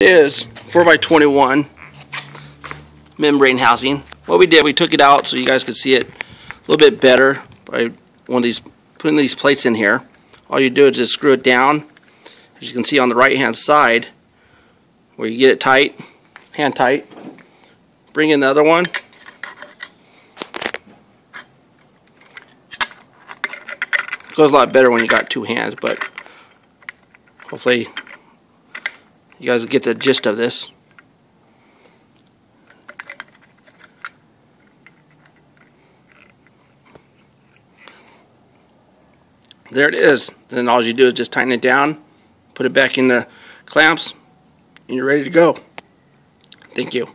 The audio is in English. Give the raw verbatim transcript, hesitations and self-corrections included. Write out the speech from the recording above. Is four by twenty-one membrane housing. What we did, we took it out so you guys could see it a little bit better by one of these, putting these plates in here. All you do is just screw it down. As you can see on the right hand side, where you get it tight, hand tight, bring in the other one, it goes a lot better when you got two hands, but hopefully you guys get the gist of this. There it is. Then all you do is just tighten it down, put it back in the clamps, and you're ready to go. Thank you.